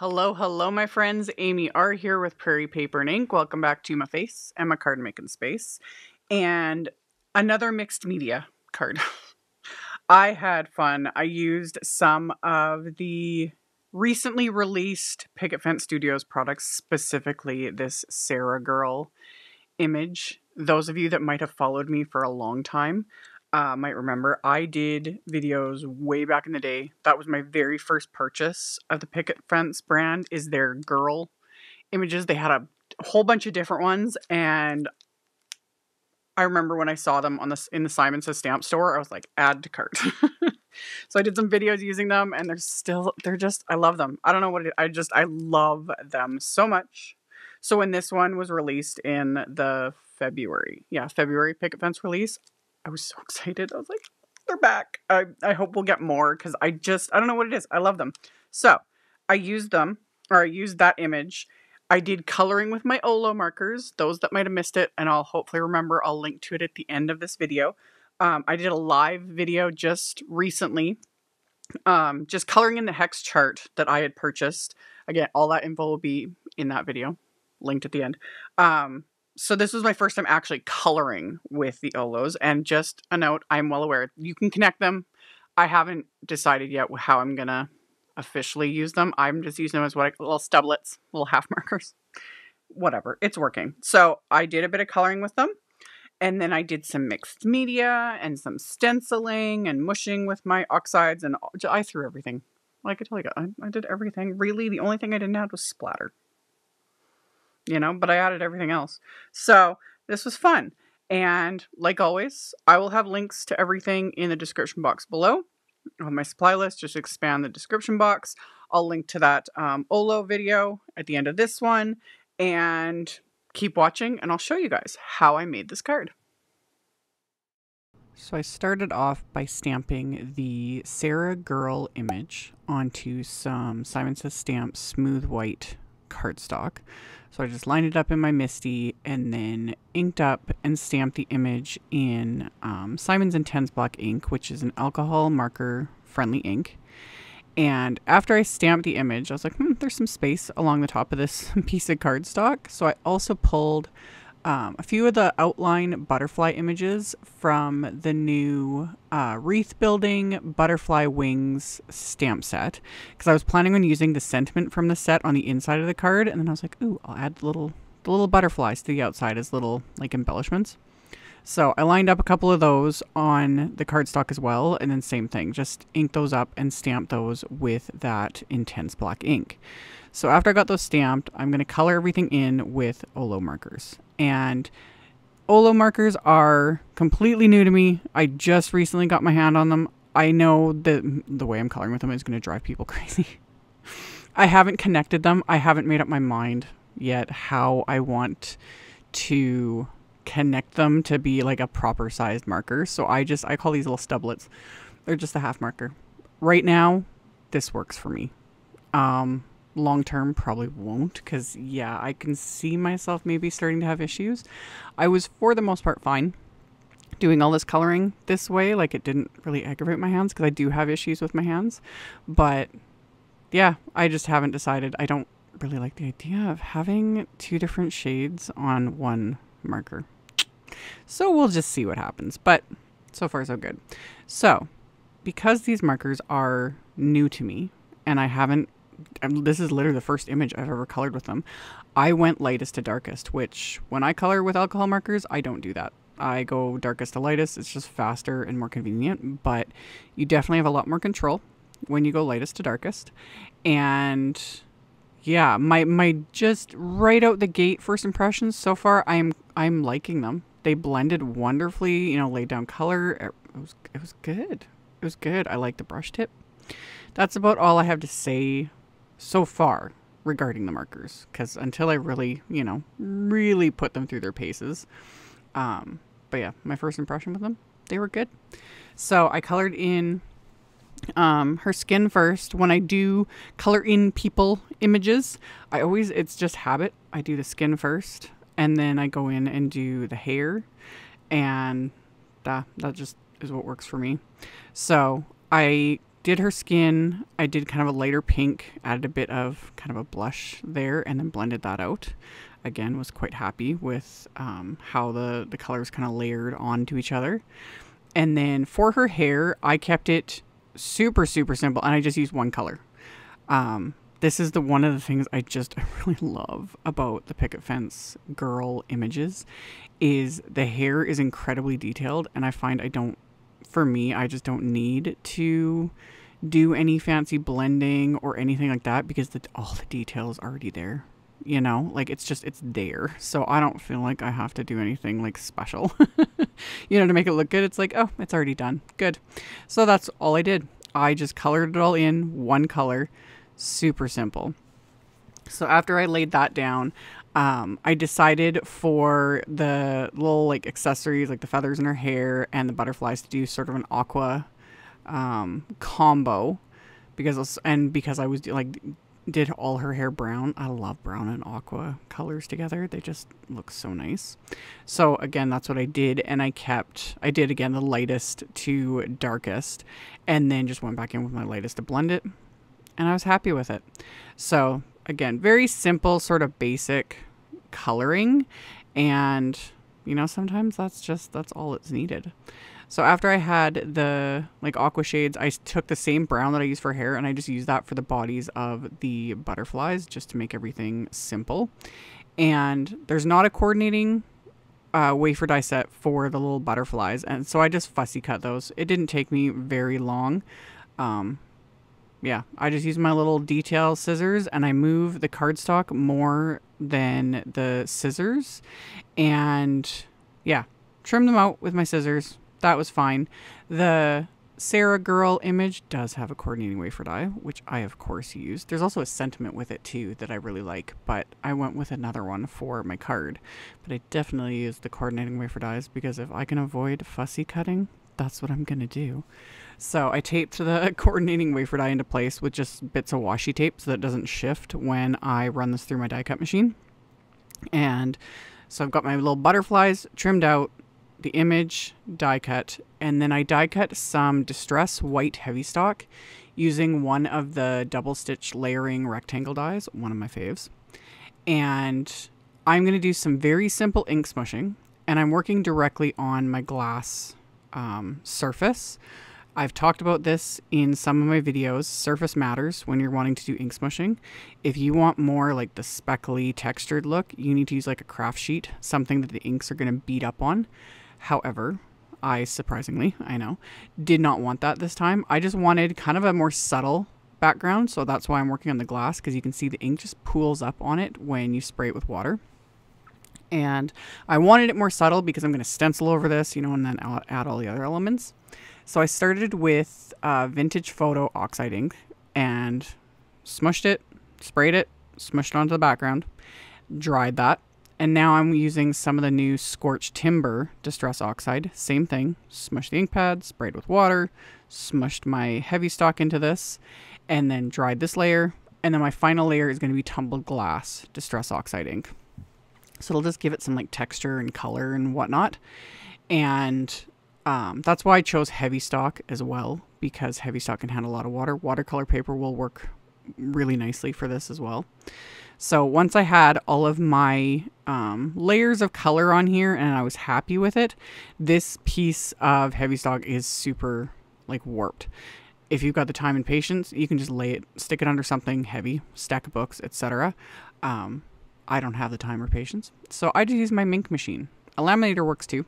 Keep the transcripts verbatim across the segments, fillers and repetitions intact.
Hello, hello, my friends. Amy R. here with Prairie Paper and Ink. Welcome back to my face and my card making space. And another mixed media card. I had fun. I used some of the recently released Picket Fence Studios products, specifically this Sara Girl image. Those of you that might have followed me for a long time Uh, might remember I did videos way back in the day. That was my very first purchase of the Picket Fence brand, is their girl images. They had a whole bunch of different ones, and I remember when I saw them on the in the Simon Says Stamp store, I was like, add to cart. So I did some videos using them, and they're still they're just I love them. I don't know what it, I just I love them so much. So when this one was released in the February, yeah, February Picket Fence release, I was so excited. I was like, they're back. I, I hope we'll get more because I just, I don't know what it is. I love them. So I used them, or I used that image. I did coloring with my O L O markers, those that might have missed it, and I'll hopefully remember. I'll link to it at the end of this video. Um, I did a live video just recently, um, just coloring in the hex chart that I had purchased. Again, all that info will be in that video, linked at the end. Um, So this was my first time actually coloring with the O L Os, and just a note, I'm well aware you can connect them. I haven't decided yet how I'm going to officially use them. I'm just using them as what I, little stublets, little half markers, whatever. It's working. So I did a bit of coloring with them, and then I did some mixed media and some stenciling and mushing with my oxides, and I threw everything. Like I totally got, I, I did everything. Really, the only thing I didn't add was splatter. You know, but I added everything else. So this was fun. And like always, I will have links to everything in the description box below. On my supply list, just expand the description box. I'll link to that um, O L O video at the end of this one. And keep watching, and I'll show you guys how I made this card. So I started off by stamping the Sara Girl image onto some Simon Says Stamp smooth white cardstock. So I just lined it up in my MISTI and then inked up and stamped the image in um, Simon's Intense Black Ink, which is an alcohol marker friendly ink. And after I stamped the image, I was like, hmm, there's some space along the top of this piece of cardstock. So I also pulled um, a few of the outline butterfly images from the new uh, Wreath Building Butterfly Wings Stamp Set, because I was planning on using the sentiment from the set on the inside of the card, and then I was like, ooh, I'll add the little the little butterflies to the outside as little like embellishments. So I lined up a couple of those on the cardstock as well, and then same thing, just ink those up and stamp those with that intense black ink. So after I got those stamped, I'm going to color everything in with O L O markers. And O L O markers are completely new to me. I just recently got my hand on them. I know that the way I'm coloring with them is going to drive people crazy. I haven't connected them. I haven't made up my mind yet how I want to connect them to be like a proper sized marker. So I just, I call these little stublets. They're just a half marker. Right now, this works for me. Um, long term probably won't, because yeah, I can see myself maybe starting to have issues. I was for the most part fine doing all this coloring this way. Like, it didn't really aggravate my hands, because I do have issues with my hands. But yeah, I just haven't decided. I don't really like the idea of having two different shades on one marker. So we'll just see what happens, but so far so good. So because these markers are new to me, and I haven't, this is literally the first image I've ever colored with them, I went lightest to darkest, which when I color with alcohol markers, I don't do that. I go darkest to lightest. It's just faster and more convenient, but you definitely have a lot more control when you go lightest to darkest. And yeah, my, my just right out the gate first impressions so far, I'm, I'm liking them. They blended wonderfully, you know, laid down color. It was, it was good. It was good. I like the brush tip. That's about all I have to say so far regarding the markers, because until I really, you know, really put them through their paces. Um, but yeah, my first impression with them, they were good. So I colored in um her skin first. When I do color in people images, I always, it's just habit, I do the skin first, and then I go in and do the hair, and that that just is what works for me. So I did her skin. I did kind of a lighter pink, added a bit of kind of a blush there, and then blended that out. Again, was quite happy with um, how the, the colors kind of layered onto each other. And then for her hair, I kept it super, super simple, and I just used one color. Um, this is the one of the things I just really love about the Picket Fence Girl images is the hair is incredibly detailed, and I find I don't, for me, I just don't need to do any fancy blending or anything like that because the, all the detail is already there. You know, like it's just, it's there. So I don't feel like I have to do anything like special, you know, to make it look good. It's like, oh, it's already done. Good. So that's all I did. I just colored it all in one color. Super simple. So after I laid that down, um, I decided for the little like accessories, like the feathers in her hair and the butterflies, to do sort of an aqua um, combo because, and because I was like, did all her hair brown. I love brown and aqua colors together. They just look so nice. So again, that's what I did. And I kept, I did again, the lightest to darkest, and then just went back in with my lightest to blend it. And I was happy with it. So again, very simple sort of basic coloring. And you know, sometimes that's just, that's all it's needed. So after I had the like aqua shades, I took the same brown that I used for hair, and I just used that for the bodies of the butterflies just to make everything simple. And there's not a coordinating uh, wafer dye set for the little butterflies. And so I just fussy cut those. It didn't take me very long. Um, yeah, I just used my little detail scissors, and I move the cardstock more than the scissors. And yeah, trim them out with my scissors. That was fine. The Sara Girl image does have a coordinating wafer dye, which I of course used. There's also a sentiment with it too that I really like, but I went with another one for my card. But I definitely used the coordinating wafer dyes because if I can avoid fussy cutting, that's what I'm gonna do. So I taped the coordinating wafer dye into place with just bits of washi tape so that it doesn't shift when I run this through my die cut machine. And so I've got my little butterflies trimmed out, the image die cut, and then I die cut some distress white heavy stock using one of the double stitch layering rectangle dies, one of my faves. And I'm going to do some very simple ink smushing, and I'm working directly on my glass um, surface. I've talked about this in some of my videos. Surface matters when you're wanting to do ink smushing. If you want more like the speckly textured look, you need to use like a craft sheet, something that the inks are going to beat up on. However, I surprisingly, I know, did not want that this time. I just wanted kind of a more subtle background. So that's why I'm working on the glass, because you can see the ink just pools up on it when you spray it with water. And I wanted it more subtle because I'm going to stencil over this, you know, and then I'll add all the other elements. So I started with uh, Vintage Photo Oxide ink and smushed it, sprayed it, smushed it onto the background, dried that. And now I'm using some of the new Scorched Timber Distress Oxide. Same thing, smushed the ink pad, sprayed with water, smushed my heavy stock into this, and then dried this layer. And then my final layer is going to be Tumbled Glass Distress Oxide ink. So it'll just give it some like texture and color and whatnot. And um, that's why I chose heavy stock as well, because heavy stock can handle a lot of water. Watercolor paper will work really nicely for this as well. So once I had all of my um, layers of color on here and I was happy with it, this piece of heavy stock is super like warped. If you've got the time and patience, you can just lay it, stick it under something heavy, stack of books, et cetera. Um, I don't have the time or patience, so I just use my mink machine. A laminator works too.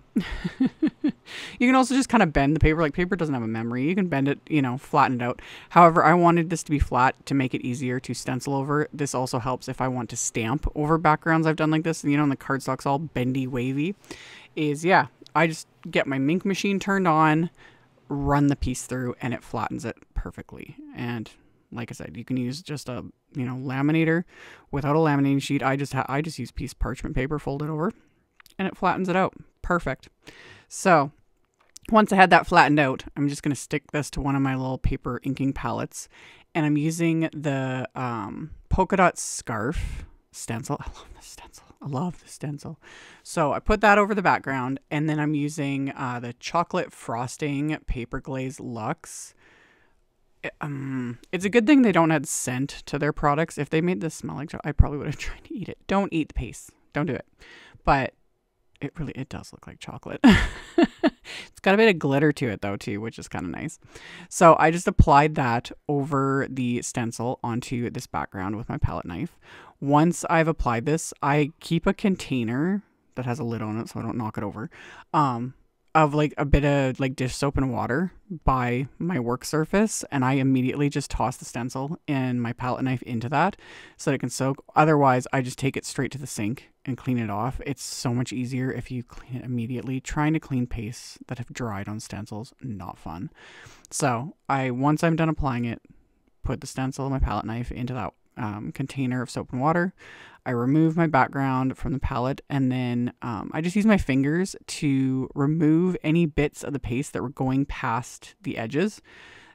You can also just kind of bend the paper. Like paper doesn't have a memory. You can bend it, you know, flatten it out. However, I wanted this to be flat to make it easier to stencil over. This also helps if I want to stamp over backgrounds I've done like this. And you know, and the cardstock's all bendy, wavy. Is, yeah, I just get my mink machine turned on, run the piece through, and it flattens it perfectly. And like I said, you can use just a, you know, laminator without a laminating sheet. I just, ha I just use piece of parchment paper, fold it over, and it flattens it out. Perfect. So once I had that flattened out, I'm just going to stick this to one of my little paper inking palettes, and I'm using the um, polka dot scarf stencil. I love this stencil. I love this stencil. So I put that over the background, and then I'm using uh, the chocolate frosting paper glaze Luxe. um, it's a good thing they don't add scent to their products. If they made this smell like, I probably would have tried to eat it. Don't eat the paste. Don't do it. But it really, it does look like chocolate. It's got a bit of glitter to it though too, which is kind of nice. So I just applied that over the stencil onto this background with my palette knife. Once I've applied this, I keep a container that has a lid on it so I don't knock it over, um, of like a bit of like dish soap and water by my work surface, and I immediately just toss the stencil and my palette knife into that so that it can soak. Otherwise, I just take it straight to the sink and clean it off. It's so much easier if you clean it immediately. Trying to clean pastes that have dried on stencils, not fun. So I, once I'm done applying it, put the stencil and my palette knife into that um, container of soap and water. I remove my background from the palette, and then um, I just use my fingers to remove any bits of the paste that were going past the edges.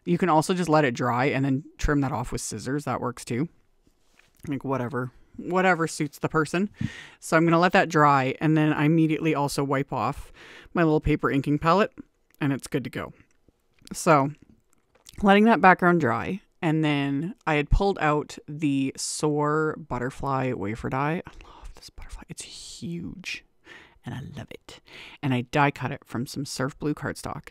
You can also just let it dry and then trim that off with scissors. That works too. Like whatever, whatever suits the person. So I'm going to let that dry, and then I immediately also wipe off my little paper inking palette, and it's good to go. So letting that background dry. And then I had pulled out the SOAR Butterfly Wafer Dye. I love this butterfly. It's huge and I love it. And I die cut it from some surf blue cardstock.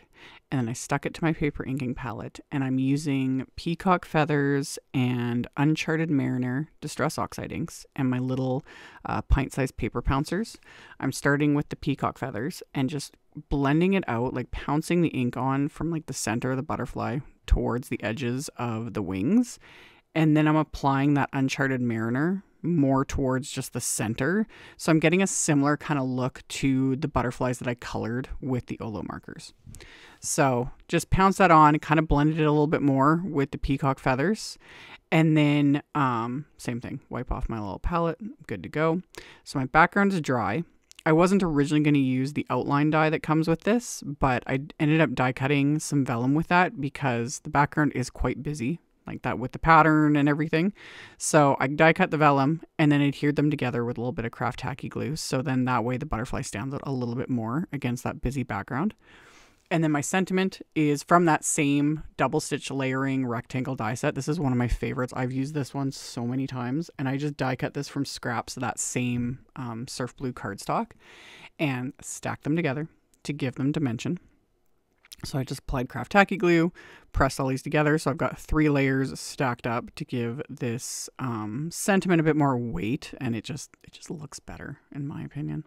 And then I stuck it to my paper inking palette. And I'm using Peacock Feathers and Uncharted Mariner Distress Oxide inks and my little uh, pint-sized paper pouncers. I'm starting with the Peacock Feathers and just blending it out, like pouncing the ink on from like the center of the butterfly towards the edges of the wings. And then I'm applying that Uncharted Mariner more towards just the center. So I'm getting a similar kind of look to the butterflies that I colored with the O L O markers. So just pounce that on, kind of blended it a little bit more with the Peacock Feathers. And then um, same thing, wipe off my little palette, good to go. So my background is dry. I wasn't originally going to use the outline dye that comes with this, but I ended up die cutting some vellum with that because the background is quite busy, like that with the pattern and everything. So I die cut the vellum and then adhered them together with a little bit of craft tacky glue. So then that way the butterfly stands out a little bit more against that busy background. And then my sentiment is from that same double stitch layering rectangle die set. This is one of my favorites. I've used this one so many times, and I just die cut this from scraps of that same um, surf blue cardstock and stack them together to give them dimension. So I just applied craft tacky glue, pressed all these together. So I've got three layers stacked up to give this um, sentiment a bit more weight, and it just it just looks better in my opinion.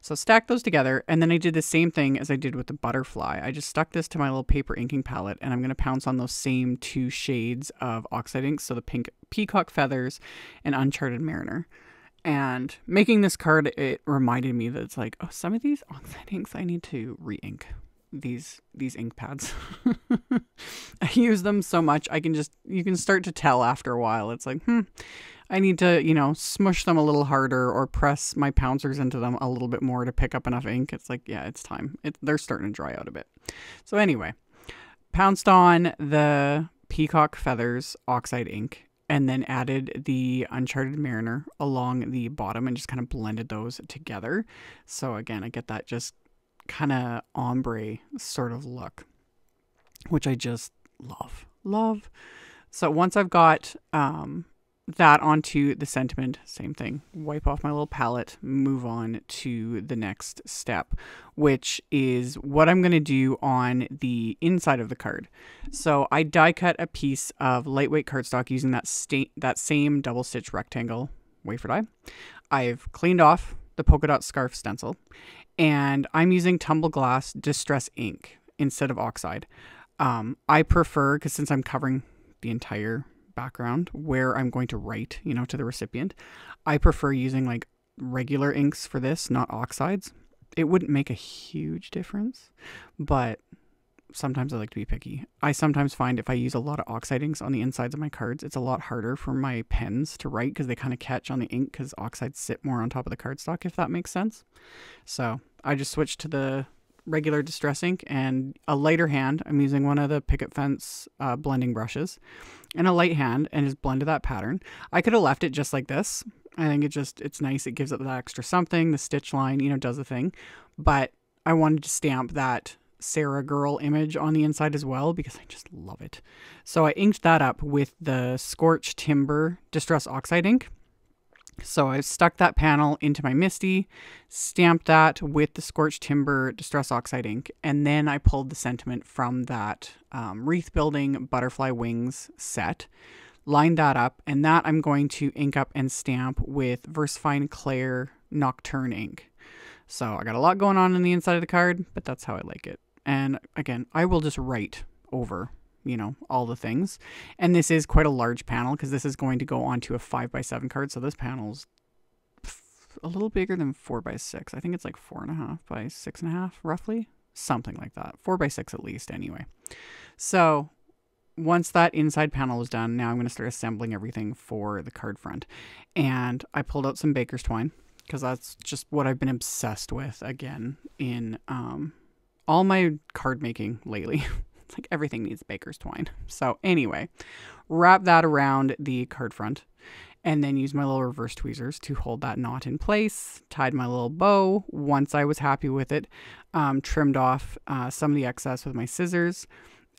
So stack those together, and then I did the same thing as I did with the butterfly. I just stuck this to my little paper inking palette, and I'm going to pounce on those same two shades of oxide ink, so the pink Peacock Feathers and Uncharted Mariner. And making this card, it reminded me that it's like, oh, some of these oxide inks I need to re-ink. these these ink pads. I use them so much. I can just, you can start to tell after a while. It's like, hmm, I need to, you know, smush them a little harder or press my pouncers into them a little bit more to pick up enough ink. It's like, yeah, it's time. It, they're starting to dry out a bit. So anyway, pounced on the Peacock Feathers oxide ink and then added the Uncharted Mariner along the bottom and just kind of blended those together. So again, I get that just kind of ombre sort of look, which I just love, love. So once I've got um, that onto the sentiment, same thing, wipe off my little palette, move on to the next step, which is what I'm going to do on the inside of the card. So I die cut a piece of lightweight cardstock using that, sta that same double stitch rectangle wafer die. I've cleaned off the polka dot scarf stencil, and I'm using Tumble Glass Distress Ink instead of Oxide. Um, I prefer, because since I'm covering the entire background where I'm going to write, you know, to the recipient, I prefer using like regular inks for this, not oxides. It wouldn't make a huge difference, but sometimes I like to be picky. I sometimes find if I use a lot of oxide inks on the insides of my cards, it's a lot harder for my pens to write because they kind of catch on the ink because oxides sit more on top of the cardstock, if that makes sense. So I just switched to the regular distress ink and a lighter hand. I'm using one of the Picket Fence uh, blending brushes and a light hand and just blended that pattern. I could have left it just like this. I think it just, it's nice. It gives it that extra something. The stitch line, you know, does the thing. But I wanted to stamp that Sara Girl image on the inside as well, because I just love it. So I inked that up with the Scorched Timber Distress Oxide ink. So I stuck that panel into my MISTI, stamped that with the Scorched Timber Distress Oxide ink, and then I pulled the sentiment from that um, Wreath Building Butterfly Wings set, lined that up, and that I'm going to ink up and stamp with VersaFine Claire Nocturne ink. So I got a lot going on in the inside of the card, but that's how I like it. And again, I will just write over, you know, all the things. And this is quite a large panel because this is going to go onto a five by seven card. So this panel's a little bigger than four by six. I think it's like four and a half by six and a half, roughly, something like that. Four by six at least anyway. So once that inside panel was done, now I'm going to start assembling everything for the card front. And I pulled out some baker's twine, because that's just what I've been obsessed with again in um, all my card making lately. It's like everything needs baker's twine. So anyway, wrap that around the card front and then use my little reverse tweezers to hold that knot in place. Tied my little bow. Once I was happy with it, um, trimmed off uh, some of the excess with my scissors.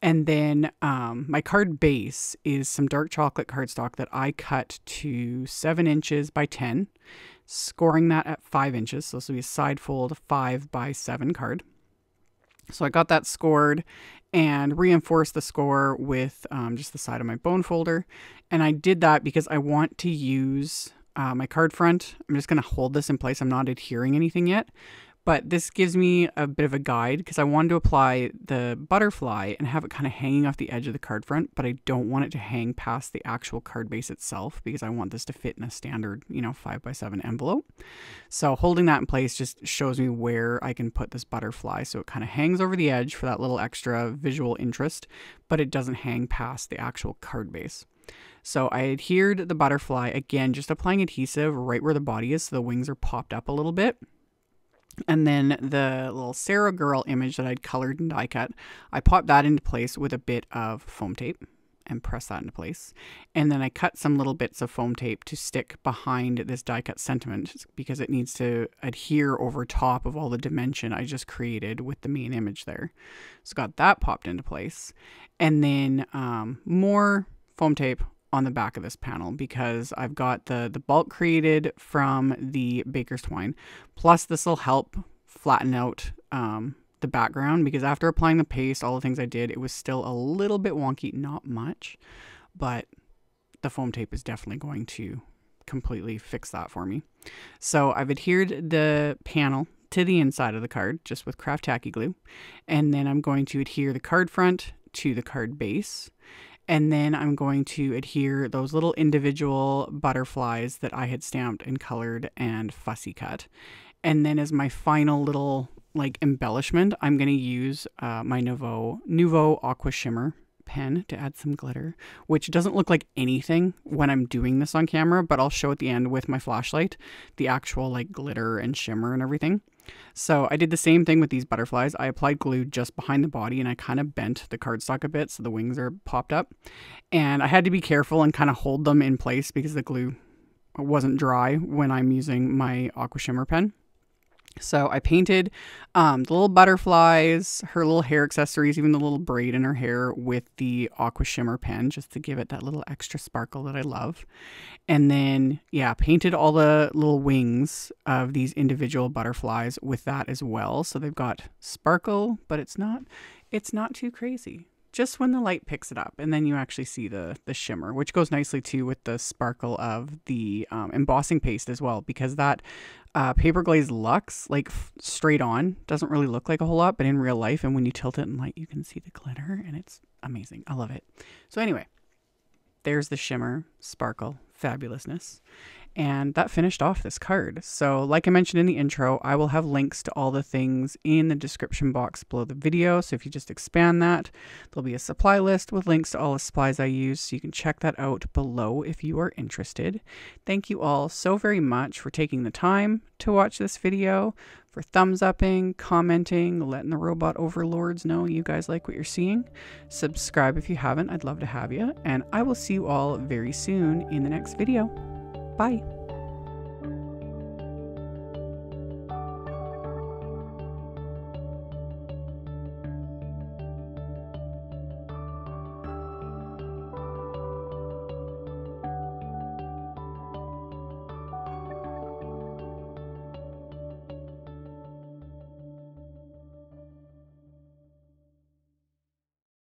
And then um, my card base is some dark chocolate cardstock that I cut to seven inches by ten, scoring that at five inches. So this will be a side fold five by seven card. So I got that scored and reinforced the score with um, just the side of my bone folder. And I did that because I want to use uh, my card front. I'm just going to hold this in place. I'm not adhering anything yet. But this gives me a bit of a guide because I wanted to apply the butterfly and have it kind of hanging off the edge of the card front, but I don't want it to hang past the actual card base itself because I want this to fit in a standard, you know, five by seven envelope. So holding that in place just shows me where I can put this butterfly. So it kind of hangs over the edge for that little extra visual interest, but it doesn't hang past the actual card base. So I adhered the butterfly, again, just applying adhesive right where the body is so the wings are popped up a little bit. And then the little Sara Girl image that I'd colored and die cut, I popped that into place with a bit of foam tape and pressed that into place. And then I cut some little bits of foam tape to stick behind this die cut sentiment because it needs to adhere over top of all the dimension I just created with the main image there. So got that popped into place. And then um, more foam tape on the back of this panel because I've got the, the bulk created from the baker's twine. Plus this will help flatten out um, the background because after applying the paste, all the things I did, it was still a little bit wonky, not much, but the foam tape is definitely going to completely fix that for me. So I've adhered the panel to the inside of the card just with Craft Tacky Glue. And then I'm going to adhere the card front to the card base. And then I'm going to adhere those little individual butterflies that I had stamped and colored and fussy cut. And then as my final little like embellishment, I'm going to use uh, my Nouveau, Nouveau Aqua Shimmer pen to add some glitter, which doesn't look like anything when I'm doing this on camera, but I'll show at the end with my flashlight, the actual like glitter and shimmer and everything. So I did the same thing with these butterflies. I applied glue just behind the body and I kind of bent the cardstock a bit so the wings are popped up. And I had to be careful and kind of hold them in place because the glue wasn't dry when I'm using my Aqua Shimmer pen. So I painted um, the little butterflies, her little hair accessories, even the little braid in her hair with the Aqua Shimmer pen just to give it that little extra sparkle that I love. And then, yeah, painted all the little wings of these individual butterflies with that as well. So they've got sparkle, but it's not, it's not too crazy. Just when the light picks it up and then you actually see the, the shimmer, which goes nicely too with the sparkle of the um, embossing paste as well, because that uh, paper glaze Luxe, like straight on, doesn't really look like a whole lot, but in real life and when you tilt it in light, you can see the glitter and it's amazing. I love it. So anyway, there's the shimmer, sparkle, fabulousness. And that finished off this card. So like I mentioned in the intro, I will have links to all the things in the description box below the video. So if you just expand that, there'll be a supply list with links to all the supplies I use. So you can check that out below if you are interested. Thank you all so very much for taking the time to watch this video, for thumbs upping, commenting, letting the robot overlords know you guys like what you're seeing. Subscribe if you haven't. I'd love to have you. And I will see you all very soon in the next video. Bye.